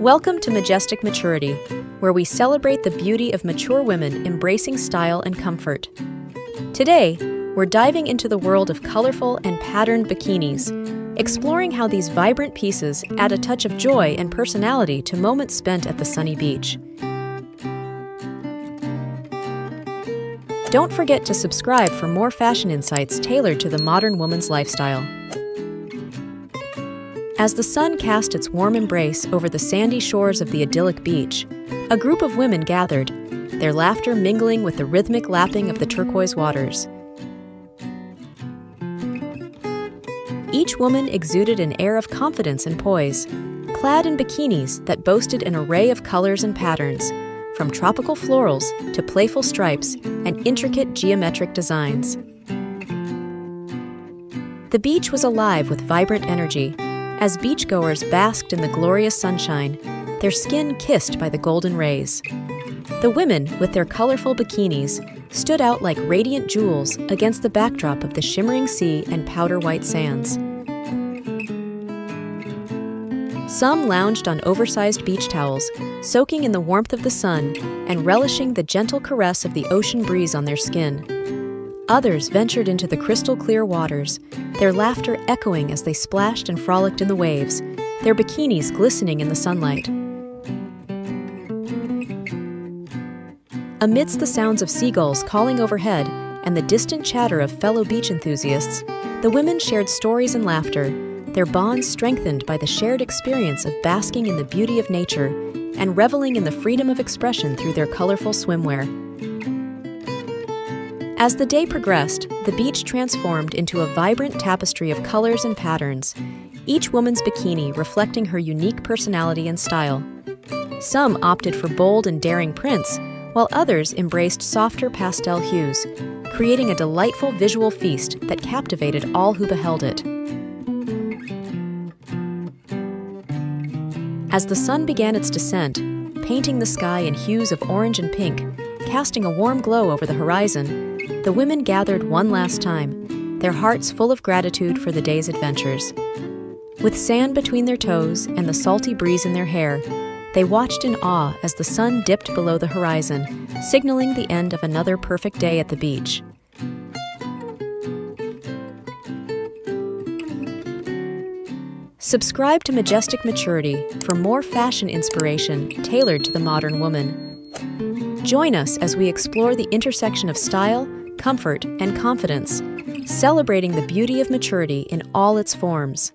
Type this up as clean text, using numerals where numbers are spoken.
Welcome to Majestic Maturity, where we celebrate the beauty of mature women embracing style and comfort. Today, we're diving into the world of colorful and patterned bikinis, exploring how these vibrant pieces add a touch of joy and personality to moments spent at the sunny beach. Don't forget to subscribe for more fashion insights tailored to the modern woman's lifestyle. As the sun cast its warm embrace over the sandy shores of the idyllic beach, a group of women gathered, their laughter mingling with the rhythmic lapping of the turquoise waters. Each woman exuded an air of confidence and poise, clad in bikinis that boasted an array of colors and patterns, from tropical florals to playful stripes and intricate geometric designs. The beach was alive with vibrant energy, as beachgoers basked in the glorious sunshine, their skin kissed by the golden rays. The women, with their colorful bikinis, stood out like radiant jewels against the backdrop of the shimmering sea and powder-white sands. Some lounged on oversized beach towels, soaking in the warmth of the sun and relishing the gentle caress of the ocean breeze on their skin. Others ventured into the crystal-clear waters, their laughter echoing as they splashed and frolicked in the waves, their bikinis glistening in the sunlight. Amidst the sounds of seagulls calling overhead and the distant chatter of fellow beach enthusiasts, the women shared stories and laughter, their bonds strengthened by the shared experience of basking in the beauty of nature and reveling in the freedom of expression through their colorful swimwear. As the day progressed, the beach transformed into a vibrant tapestry of colors and patterns, each woman's bikini reflecting her unique personality and style. Some opted for bold and daring prints, while others embraced softer pastel hues, creating a delightful visual feast that captivated all who beheld it. As the sun began its descent, painting the sky in hues of orange and pink, casting a warm glow over the horizon, the women gathered one last time, their hearts full of gratitude for the day's adventures. With sand between their toes and the salty breeze in their hair, they watched in awe as the sun dipped below the horizon, signaling the end of another perfect day at the beach. Subscribe to Majestic Maturity for more fashion inspiration tailored to the modern woman. Join us as we explore the intersection of style, comfort, and confidence, celebrating the beauty of maturity in all its forms.